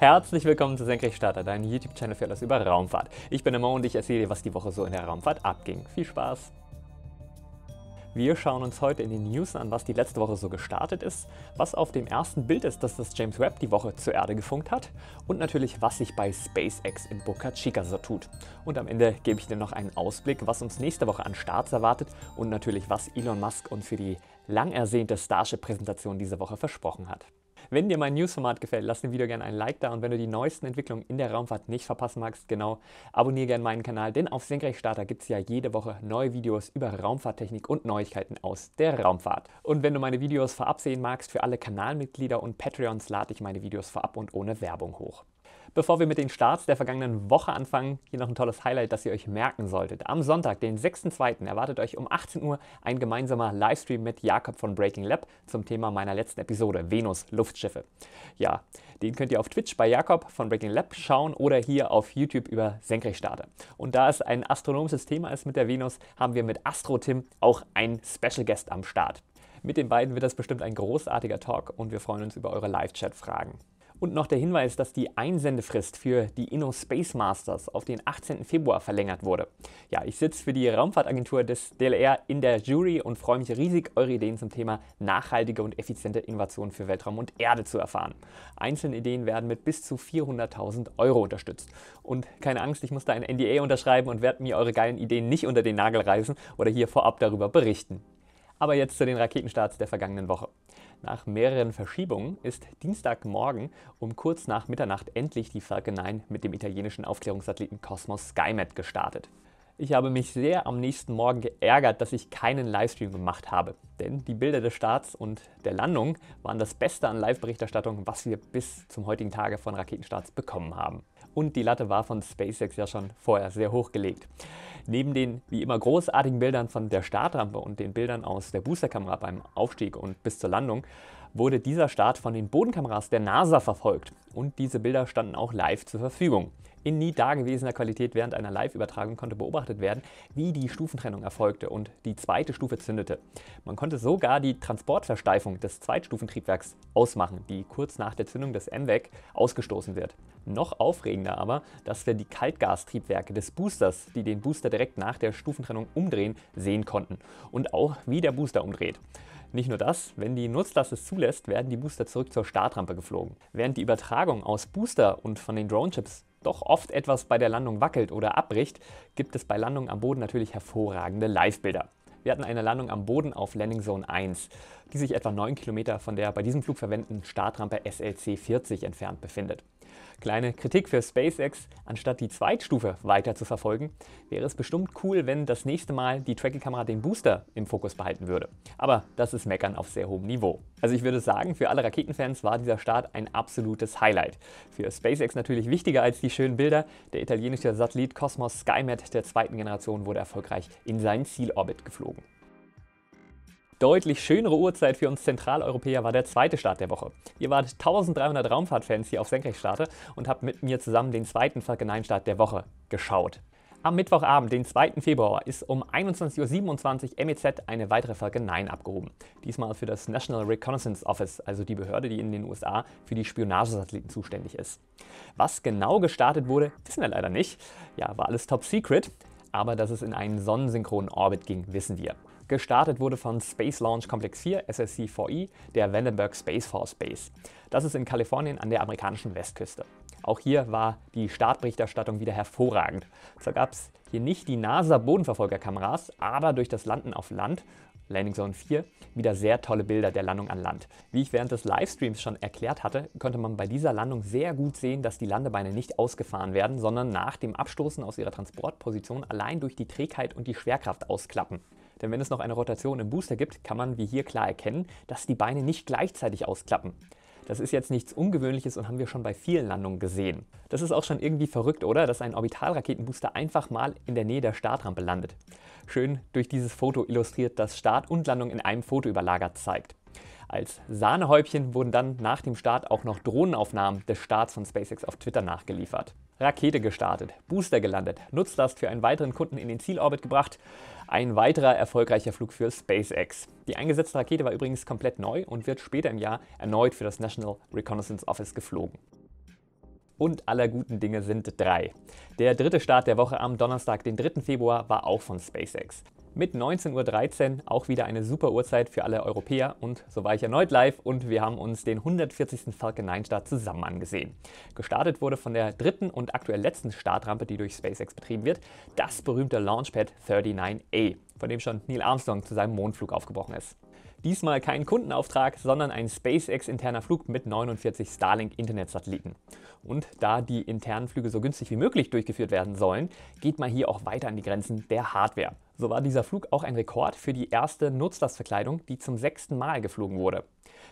Herzlich willkommen zu Senkrechtstarter, deinem YouTube-Channel für alles über Raumfahrt. Ich bin der Mo und ich erzähle dir, was die Woche so in der Raumfahrt abging. Viel Spaß! Wir schauen uns heute in den News an, was die letzte Woche so gestartet ist, was auf dem ersten Bild ist, das das James Webb die Woche zur Erde gefunkt hat und natürlich, was sich bei SpaceX in Boca Chica so tut. Und am Ende gebe ich dir noch einen Ausblick, was uns nächste Woche an Starts erwartet und natürlich, was Elon Musk uns für die lang ersehnte Starship-Präsentation diese Woche versprochen hat. Wenn dir mein Newsformat gefällt, lass dem Video gerne ein Like da und wenn du die neuesten Entwicklungen in der Raumfahrt nicht verpassen magst, abonniere gerne meinen Kanal, denn auf Senkrechtstarter gibt es ja jede Woche neue Videos über Raumfahrttechnik und Neuigkeiten aus der Raumfahrt. Und wenn du meine Videos vorab sehen magst, für alle Kanalmitglieder und Patreons lade ich meine Videos vorab und ohne Werbung hoch. Bevor wir mit den Starts der vergangenen Woche anfangen, hier noch ein tolles Highlight, das ihr euch merken solltet. Am Sonntag, den 6.2. erwartet euch um 18 Uhr ein gemeinsamer Livestream mit Jakob von Breaking Lab zum Thema meiner letzten Episode, Venus, Luftschiffe. Ja, den könnt ihr auf Twitch bei Jakob von Breaking Lab schauen oder hier auf YouTube über Senkrechtstarter. Und da es ein astronomisches Thema ist mit der Venus, haben wir mit Astro Tim auch einen Special Guest am Start. Mit den beiden wird das bestimmt ein großartiger Talk und wir freuen uns über eure Live-Chat-Fragen. Und noch der Hinweis, dass die Einsendefrist für die InnoSpace Masters auf den 18. Februar verlängert wurde. Ja, ich sitze für die Raumfahrtagentur des DLR in der Jury und freue mich riesig, eure Ideen zum Thema nachhaltige und effiziente Innovationen für Weltraum und Erde zu erfahren. Einzelne Ideen werden mit bis zu 400.000 € unterstützt. Und keine Angst, ich muss da ein NDA unterschreiben und werde mir eure geilen Ideen nicht unter den Nagel reißen oder hier vorab darüber berichten. Aber jetzt zu den Raketenstarts der vergangenen Woche. Nach mehreren Verschiebungen ist Dienstagmorgen um kurz nach Mitternacht endlich die Falcon 9 mit dem italienischen Aufklärungssatelliten Cosmos SkyMed gestartet. Ich habe mich sehr am nächsten Morgen geärgert, dass ich keinen Livestream gemacht habe, denn die Bilder des Starts und der Landung waren das Beste an Live-Berichterstattung, was wir bis zum heutigen Tage von Raketenstarts bekommen haben. Und die Latte war von SpaceX ja schon vorher sehr hoch gelegt. Neben den wie immer großartigen Bildern von der Startrampe und den Bildern aus der Boosterkamera beim Aufstieg und bis zur Landung wurde dieser Start von den Bodenkameras der NASA verfolgt und diese Bilder standen auch live zur Verfügung. In nie dagewesener Qualität während einer Live-Übertragung konnte beobachtet werden, wie die Stufentrennung erfolgte und die zweite Stufe zündete. Man konnte sogar die Transportversteifung des Zweitstufentriebwerks ausmachen, die kurz nach der Zündung des MVEC ausgestoßen wird. Noch aufregender aber, dass wir die Kaltgastriebwerke des Boosters, die den Booster direkt nach der Stufentrennung umdrehen, sehen konnten und auch wie der Booster umdreht. Nicht nur das, wenn die Nutzlast es zulässt, werden die Booster zurück zur Startrampe geflogen. Während die Übertragung aus Booster und von den Drone-Chips doch oft etwas bei der Landung wackelt oder abbricht, gibt es bei Landungen am Boden natürlich hervorragende Live-Bilder. Wir hatten eine Landung am Boden auf Landing Zone 1, die sich etwa 9 Kilometer von der bei diesem Flug verwendeten Startrampe SLC-40 entfernt befindet. Kleine Kritik für SpaceX, anstatt die Zweitstufe weiter zu verfolgen, wäre es bestimmt cool, wenn das nächste Mal die Tracking-Kamera den Booster im Fokus behalten würde. Aber das ist Meckern auf sehr hohem Niveau. Also ich würde sagen, für alle Raketenfans war dieser Start ein absolutes Highlight. Für SpaceX natürlich wichtiger als die schönen Bilder, der italienische Satellit Cosmos SkyMed der zweiten Generation wurde erfolgreich in seinen Zielorbit geflogen. Deutlich schönere Uhrzeit für uns Zentraleuropäer war der zweite Start der Woche. Ihr wart 1300 Raumfahrtfans hier auf Senkrechtstarter und habt mit mir zusammen den zweiten Falcon 9 Start der Woche geschaut. Am Mittwochabend, den 2. Februar, ist um 21:27 Uhr MEZ eine weitere Falcon 9 abgehoben. Diesmal für das National Reconnaissance Office, also die Behörde, die in den USA für die Spionagesatelliten zuständig ist. Was genau gestartet wurde, wissen wir leider nicht. Ja, war alles top secret, aber dass es in einen sonnensynchronen Orbit ging, wissen wir. Gestartet wurde von Space Launch Complex 4, SLC-4E, der Vandenberg Space Force Base. Das ist in Kalifornien an der amerikanischen Westküste. Auch hier war die Startberichterstattung wieder hervorragend. Zwar gab es hier nicht die NASA-Bodenverfolgerkameras, aber durch das Landen auf Land, Landing Zone 4, wieder sehr tolle Bilder der Landung an Land. Wie ich während des Livestreams schon erklärt hatte, konnte man bei dieser Landung sehr gut sehen, dass die Landebeine nicht ausgefahren werden, sondern nach dem Abstoßen aus ihrer Transportposition allein durch die Trägheit und die Schwerkraft ausklappen. Denn wenn es noch eine Rotation im Booster gibt, kann man wie hier klar erkennen, dass die Beine nicht gleichzeitig ausklappen. Das ist jetzt nichts Ungewöhnliches und haben wir schon bei vielen Landungen gesehen. Das ist auch schon irgendwie verrückt, oder? Dass ein Orbitalraketenbooster einfach mal in der Nähe der Startrampe landet. Schön durch dieses Foto illustriert, dass Start und Landung in einem Foto überlagert zeigt. Als Sahnehäubchen wurden dann nach dem Start auch noch Drohnenaufnahmen des Starts von SpaceX auf Twitter nachgeliefert. Rakete gestartet, Booster gelandet, Nutzlast für einen weiteren Kunden in den Zielorbit gebracht, ein weiterer erfolgreicher Flug für SpaceX. Die eingesetzte Rakete war übrigens komplett neu und wird später im Jahr erneut für das National Reconnaissance Office geflogen. Und aller guten Dinge sind drei. Der dritte Start der Woche am Donnerstag, den 3. Februar, war auch von SpaceX. Mit 19:13 Uhr, auch wieder eine super Uhrzeit für alle Europäer, und so war ich erneut live und wir haben uns den 140. Falcon 9 Start zusammen angesehen. Gestartet wurde von der dritten und aktuell letzten Startrampe, die durch SpaceX betrieben wird, das berühmte Launchpad 39A, von dem schon Neil Armstrong zu seinem Mondflug aufgebrochen ist. Diesmal kein Kundenauftrag, sondern ein SpaceX-interner Flug mit 49 Starlink-Internet-Satelliten. Und da die internen Flüge so günstig wie möglich durchgeführt werden sollen, geht man hier auch weiter an die Grenzen der Hardware. So war dieser Flug auch ein Rekord für die erste Nutzlastverkleidung, die zum 6. Mal geflogen wurde.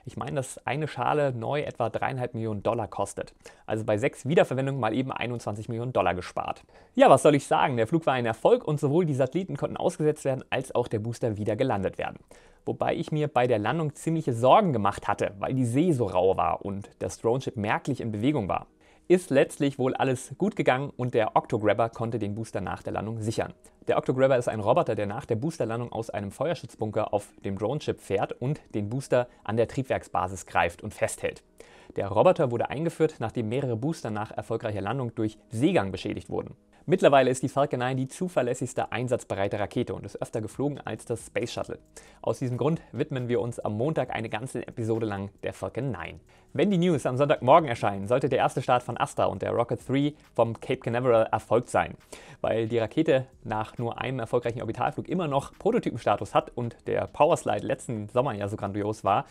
Ich meine, dass eine Schale neu etwa $3,5 Millionen kostet. Also bei 6 Wiederverwendungen mal eben $21 Millionen gespart. Ja, was soll ich sagen? Der Flug war ein Erfolg und sowohl die Satelliten konnten ausgesetzt werden, als auch der Booster wieder gelandet werden. Wobei ich mir bei der Landung ziemliche Sorgen gemacht hatte, weil die See so rau war und das Droneship merklich in Bewegung war. Ist letztlich wohl alles gut gegangen und der Octograbber konnte den Booster nach der Landung sichern. Der Octograbber ist ein Roboter, der nach der Boosterlandung aus einem Feuerschutzbunker auf dem Droneship fährt und den Booster an der Triebwerksbasis greift und festhält. Der Roboter wurde eingeführt, nachdem mehrere Booster nach erfolgreicher Landung durch Seegang beschädigt wurden. Mittlerweile ist die Falcon 9 die zuverlässigste einsatzbereite Rakete und ist öfter geflogen als das Space Shuttle. Aus diesem Grund widmen wir uns am Montag eine ganze Episode lang der Falcon 9. Wenn die News am Sonntagmorgen erscheinen, sollte der erste Start von Astra und der Rocket 3 vom Cape Canaveral erfolgt sein, weil die Rakete nach nur einem erfolgreichen Orbitalflug immer noch Prototypenstatus hat und der Powerslide letzten Sommer ja so grandios war,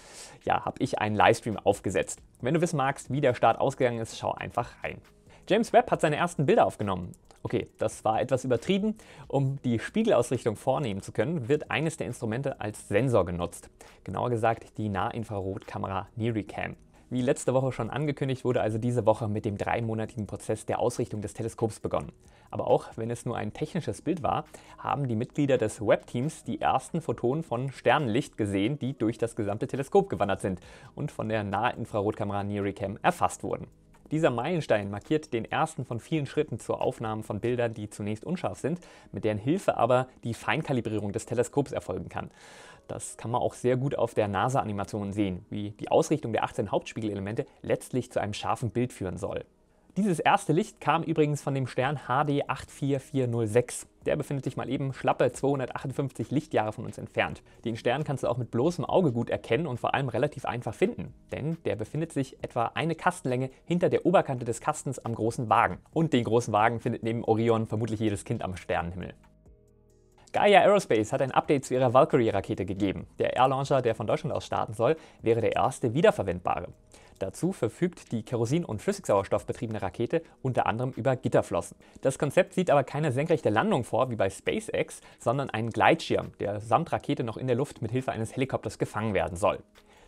ja, habe ich einen Livestream aufgesetzt. Wenn du wissen magst, wie der Start ausgegangen ist, schau einfach rein. James Webb hat seine ersten Bilder aufgenommen. Okay, das war etwas übertrieben. Um die Spiegelausrichtung vornehmen zu können, wird eines der Instrumente als Sensor genutzt. Genauer gesagt die Nahinfrarotkamera NIRCam. Wie letzte Woche schon angekündigt, wurde also diese Woche mit dem 3-monatigen Prozess der Ausrichtung des Teleskops begonnen. Aber auch wenn es nur ein technisches Bild war, haben die Mitglieder des Webb-Teams die ersten Photonen von Sternenlicht gesehen, die durch das gesamte Teleskop gewandert sind und von der Nahinfrarotkamera NIRCam erfasst wurden. Dieser Meilenstein markiert den ersten von vielen Schritten zur Aufnahme von Bildern, die zunächst unscharf sind, mit deren Hilfe aber die Feinkalibrierung des Teleskops erfolgen kann. Das kann man auch sehr gut auf der NASA-Animation sehen, wie die Ausrichtung der 18 Hauptspiegelelemente letztlich zu einem scharfen Bild führen soll. Dieses erste Licht kam übrigens von dem Stern HD 84406. Der befindet sich mal eben schlappe 258 Lichtjahre von uns entfernt. Den Stern kannst du auch mit bloßem Auge gut erkennen und vor allem relativ einfach finden, denn der befindet sich etwa eine Kastenlänge hinter der Oberkante des Kastens am Großen Wagen. Und den Großen Wagen findet neben Orion vermutlich jedes Kind am Sternenhimmel. Gaia Aerospace hat ein Update zu ihrer Valkyrie-Rakete gegeben. Der Air-Launcher, der von Deutschland aus starten soll, wäre der erste wiederverwendbare. Dazu verfügt die Kerosin- und Flüssigsauerstoff betriebene Rakete unter anderem über Gitterflossen. Das Konzept sieht aber keine senkrechte Landung vor, wie bei SpaceX, sondern einen Gleitschirm, der samt Rakete noch in der Luft mit Hilfe eines Helikopters gefangen werden soll.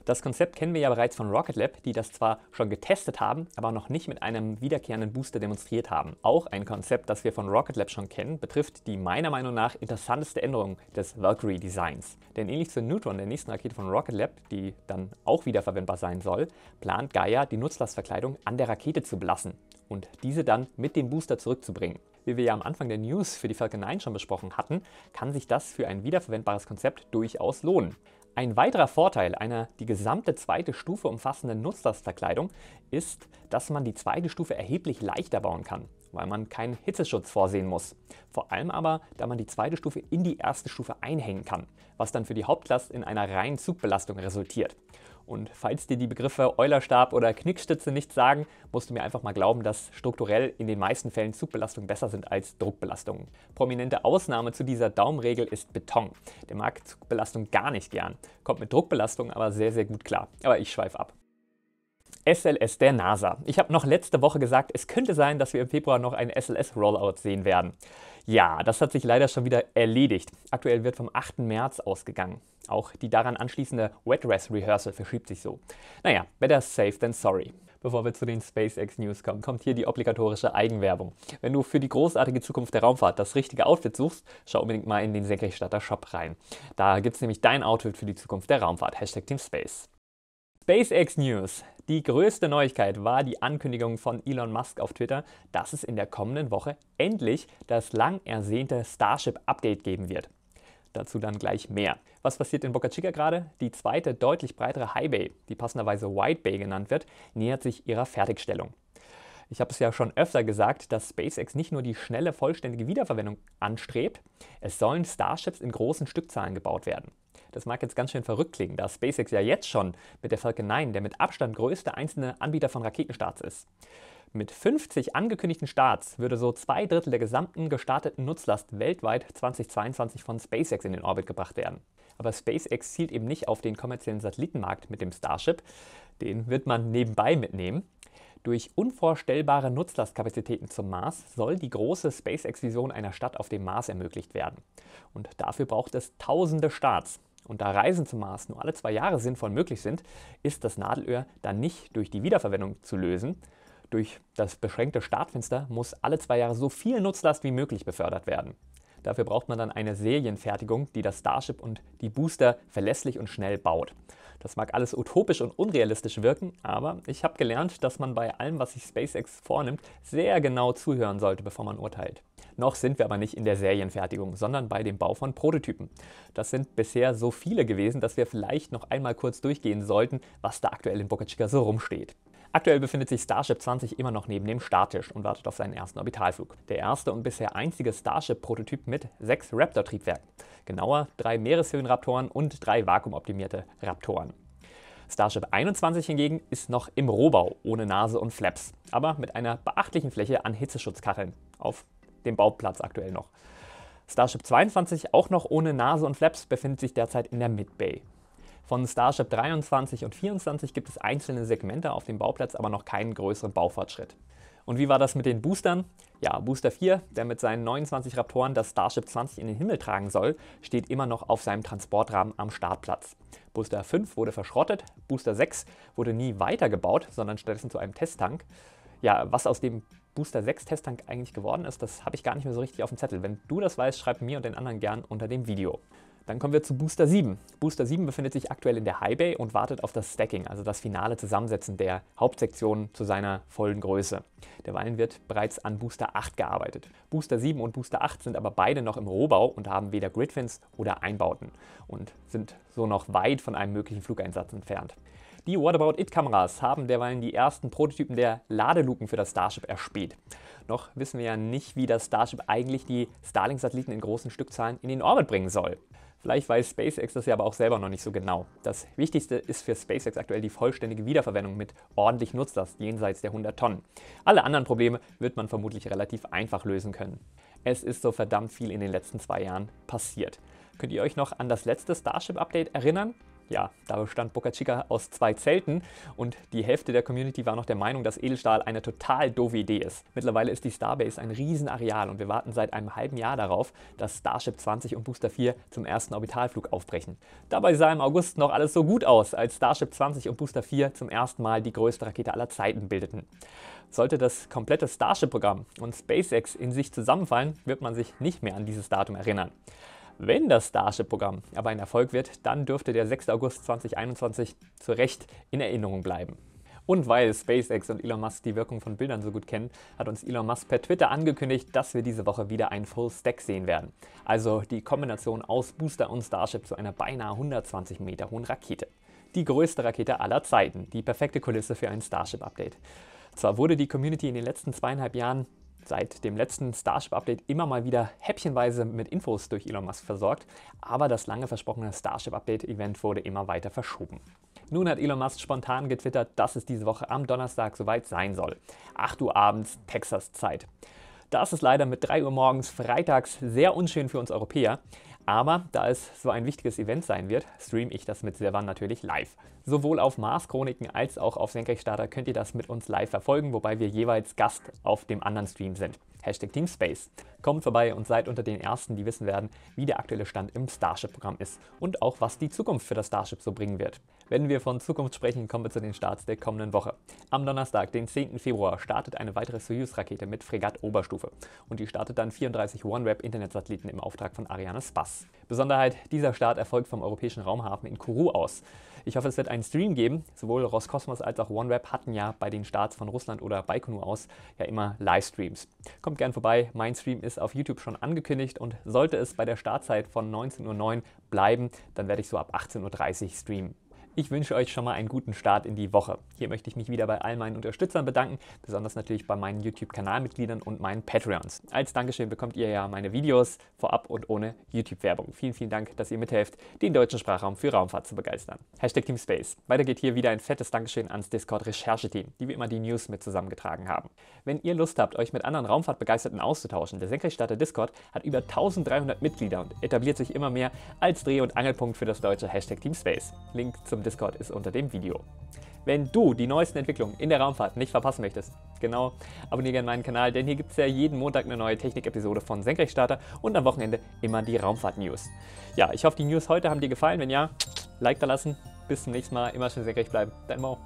Das Konzept kennen wir ja bereits von Rocket Lab, die das zwar schon getestet haben, aber noch nicht mit einem wiederkehrenden Booster demonstriert haben. Auch ein Konzept, das wir von Rocket Lab schon kennen, betrifft die meiner Meinung nach interessanteste Änderung des Valkyrie-Designs. Denn ähnlich zur Neutron, der nächsten Rakete von Rocket Lab, die dann auch wiederverwendbar sein soll, plant Gaia, die Nutzlastverkleidung an der Rakete zu belassen und diese dann mit dem Booster zurückzubringen. Wie wir ja am Anfang der News für die Falcon 9 schon besprochen hatten, kann sich das für ein wiederverwendbares Konzept durchaus lohnen. Ein weiterer Vorteil einer die gesamte zweite Stufe umfassenden Nutzlastverkleidung ist, dass man die zweite Stufe erheblich leichter bauen kann, weil man keinen Hitzeschutz vorsehen muss. Vor allem aber, da man die zweite Stufe in die erste Stufe einhängen kann, was dann für die Hauptlast in einer reinen Zugbelastung resultiert. Und falls dir die Begriffe Eulerstab oder Knickstütze nichts sagen, musst du mir einfach mal glauben, dass strukturell in den meisten Fällen Zugbelastungen besser sind als Druckbelastungen. Prominente Ausnahme zu dieser Daumenregel ist Beton. Der mag Zugbelastung gar nicht gern, kommt mit Druckbelastung aber sehr, sehr gut klar. Aber ich schweife ab. SLS der NASA. Ich habe noch letzte Woche gesagt, es könnte sein, dass wir im Februar noch einen SLS-Rollout sehen werden. Ja, das hat sich leider schon wieder erledigt. Aktuell wird vom 8. März ausgegangen. Auch die daran anschließende Wet Dress Rehearsal verschiebt sich so. Naja, better safe than sorry. Bevor wir zu den SpaceX News kommen, kommt hier die obligatorische Eigenwerbung. Wenn du für die großartige Zukunft der Raumfahrt das richtige Outfit suchst, schau unbedingt mal in den Senkrechtstarter Shop rein. Da gibt's nämlich dein Outfit für die Zukunft der Raumfahrt. #TeamSpace. SpaceX News. Die größte Neuigkeit war die Ankündigung von Elon Musk auf Twitter, dass es in der kommenden Woche endlich das lang ersehnte Starship-Update geben wird. Dazu dann gleich mehr. Was passiert in Boca Chica gerade? Die zweite, deutlich breitere High Bay, die passenderweise Wide Bay genannt wird, nähert sich ihrer Fertigstellung. Ich habe es ja schon öfter gesagt, dass SpaceX nicht nur die schnelle, vollständige Wiederverwendung anstrebt, es sollen Starships in großen Stückzahlen gebaut werden. Das mag jetzt ganz schön verrückt klingen, da SpaceX ja jetzt schon mit der Falcon 9 der mit Abstand größte einzelne Anbieter von Raketenstarts ist. Mit 50 angekündigten Starts würde so 2/3 der gesamten gestarteten Nutzlast weltweit 2022 von SpaceX in den Orbit gebracht werden. Aber SpaceX zielt eben nicht auf den kommerziellen Satellitenmarkt mit dem Starship, den wird man nebenbei mitnehmen. Durch unvorstellbare Nutzlastkapazitäten zum Mars soll die große SpaceX-Vision einer Stadt auf dem Mars ermöglicht werden. Und dafür braucht es tausende Starts. Und da Reisen zum Mars nur alle 2 Jahre sinnvoll möglich sind, ist das Nadelöhr dann nicht durch die Wiederverwendung zu lösen. Durch das beschränkte Startfenster muss alle 2 Jahre so viel Nutzlast wie möglich befördert werden. Dafür braucht man dann eine Serienfertigung, die das Starship und die Booster verlässlich und schnell baut. Das mag alles utopisch und unrealistisch wirken, aber ich habe gelernt, dass man bei allem, was sich SpaceX vornimmt, sehr genau zuhören sollte, bevor man urteilt. Noch sind wir aber nicht in der Serienfertigung, sondern bei dem Bau von Prototypen. Das sind bisher so viele gewesen, dass wir vielleicht noch einmal kurz durchgehen sollten, was da aktuell in Boca Chica so rumsteht. Aktuell befindet sich Starship 20 immer noch neben dem Starttisch und wartet auf seinen ersten Orbitalflug. Der erste und bisher einzige Starship-Prototyp mit 6 Raptor-Triebwerken. Genauer 3 Meereshöhenraptoren und 3 vakuumoptimierte Raptoren. Starship 21 hingegen ist noch im Rohbau, ohne Nase und Flaps, aber mit einer beachtlichen Fläche an Hitzeschutzkacheln, auf dem Bauplatz aktuell noch. Starship 22, auch noch ohne Nase und Flaps, befindet sich derzeit in der Mid-Bay. Von Starship 23 und 24 gibt es einzelne Segmente auf dem Bauplatz, aber noch keinen größeren Baufortschritt. Und wie war das mit den Boostern? Ja, Booster 4, der mit seinen 29 Raptoren das Starship 20 in den Himmel tragen soll, steht immer noch auf seinem Transportrahmen am Startplatz. Booster 5 wurde verschrottet, Booster 6 wurde nie weitergebaut, sondern stattdessen zu einem Testtank. Ja, was aus dem Booster 6 Testtank eigentlich geworden ist, das habe ich gar nicht mehr so richtig auf dem Zettel. Wenn du das weißt, schreib mir und den anderen gern unter dem Video. Dann kommen wir zu Booster 7. Booster 7 befindet sich aktuell in der High Bay und wartet auf das Stacking, also das finale Zusammensetzen der Hauptsektion zu seiner vollen Größe. Derweil wird bereits an Booster 8 gearbeitet. Booster 7 und Booster 8 sind aber beide noch im Rohbau und haben weder Gridfins oder Einbauten und sind so noch weit von einem möglichen Flugeinsatz entfernt. Die Whatabout-It-Kameras haben derweil die ersten Prototypen der Ladeluken für das Starship erspäht. Noch wissen wir ja nicht, wie das Starship eigentlich die Starlink-Satelliten in großen Stückzahlen in den Orbit bringen soll. Vielleicht weiß SpaceX das ja aber auch selber noch nicht so genau. Das Wichtigste ist für SpaceX aktuell die vollständige Wiederverwendung mit ordentlich Nutzlast jenseits der 100 Tonnen. Alle anderen Probleme wird man vermutlich relativ einfach lösen können. Es ist so verdammt viel in den letzten 2 Jahren passiert. Könnt ihr euch noch an das letzte Starship-Update erinnern? Ja, da bestand Boca Chica aus 2 Zelten und die Hälfte der Community war noch der Meinung, dass Edelstahl eine total doofe Idee ist. Mittlerweile ist die Starbase ein Riesenareal und wir warten seit einem halben Jahr darauf, dass Starship 20 und Booster 4 zum ersten Orbitalflug aufbrechen. Dabei sah im August noch alles so gut aus, als Starship 20 und Booster 4 zum ersten Mal die größte Rakete aller Zeiten bildeten. Sollte das komplette Starship-Programm und SpaceX in sich zusammenfallen, wird man sich nicht mehr an dieses Datum erinnern. Wenn das Starship-Programm aber ein Erfolg wird, dann dürfte der 6. August 2021 zu Recht in Erinnerung bleiben. Und weil SpaceX und Elon Musk die Wirkung von Bildern so gut kennen, hat uns Elon Musk per Twitter angekündigt, dass wir diese Woche wieder einen Full Stack sehen werden. Also die Kombination aus Booster und Starship zu einer beinahe 120 Meter hohen Rakete. Die größte Rakete aller Zeiten, die perfekte Kulisse für ein Starship-Update. Zwar wurde die Community in den letzten 2,5 Jahren seit dem letzten Starship-Update immer mal wieder häppchenweise mit Infos durch Elon Musk versorgt, aber das lange versprochene Starship-Update-Event wurde immer weiter verschoben. Nun hat Elon Musk spontan getwittert, dass es diese Woche am Donnerstag soweit sein soll. 8 Uhr abends Texas-Zeit. Das ist leider mit 3 Uhr morgens freitags sehr unschön für uns Europäer, aber da es so ein wichtiges Event sein wird, streame ich das mit Silvan natürlich live. Sowohl auf Mars Chroniken als auch auf Senkrechtstarter könnt ihr das mit uns live verfolgen, wobei wir jeweils Gast auf dem anderen Stream sind. #TeamSpace. Kommt vorbei und seid unter den Ersten, die wissen werden, wie der aktuelle Stand im Starship-Programm ist und auch was die Zukunft für das Starship so bringen wird. Wenn wir von Zukunft sprechen, kommen wir zu den Starts der kommenden Woche. Am Donnerstag, den 10. Februar, startet eine weitere Soyuz-Rakete mit Fregatt-Oberstufe und die startet dann 34 OneWeb-Internetsatelliten im Auftrag von Arianespace. Besonderheit, dieser Start erfolgt vom europäischen Raumhafen in Kourou aus. Ich hoffe, es wird einen Stream geben. Sowohl Roskosmos als auch OneWeb hatten ja bei den Starts von Russland oder Baikonur aus ja immer Livestreams. Kommt gern vorbei, mein Stream ist auf YouTube schon angekündigt und sollte es bei der Startzeit von 19:09 Uhr bleiben, dann werde ich so ab 18:30 Uhr streamen. Ich wünsche euch schon mal einen guten Start in die Woche. Hier möchte ich mich wieder bei all meinen Unterstützern bedanken, besonders natürlich bei meinen YouTube-Kanalmitgliedern und meinen Patreons. Als Dankeschön bekommt ihr ja meine Videos vorab und ohne YouTube-Werbung. Vielen, vielen Dank, dass ihr mithelft, den deutschen Sprachraum für Raumfahrt zu begeistern. Hashtag Team Space. Weiter geht hier wieder ein fettes Dankeschön ans Discord-Rechercheteam, die wie immer die News mit zusammengetragen haben. Wenn ihr Lust habt, euch mit anderen Raumfahrtbegeisterten auszutauschen, der Senkrechtstarter Discord hat über 1300 Mitglieder und etabliert sich immer mehr als Dreh- und Angelpunkt für das deutsche Hashtag Team Space. Link zum Discord ist unter dem Video. Wenn du die neuesten Entwicklungen in der Raumfahrt nicht verpassen möchtest, genau, abonniere gerne meinen Kanal, denn hier gibt es ja jeden Montag eine neue Technik-Episode von Senkrechtstarter und am Wochenende immer die Raumfahrt-News. Ja, ich hoffe, die News heute haben dir gefallen. Wenn ja, Like da lassen. Bis zum nächsten Mal. Immer schön senkrecht bleiben. Dein Mo.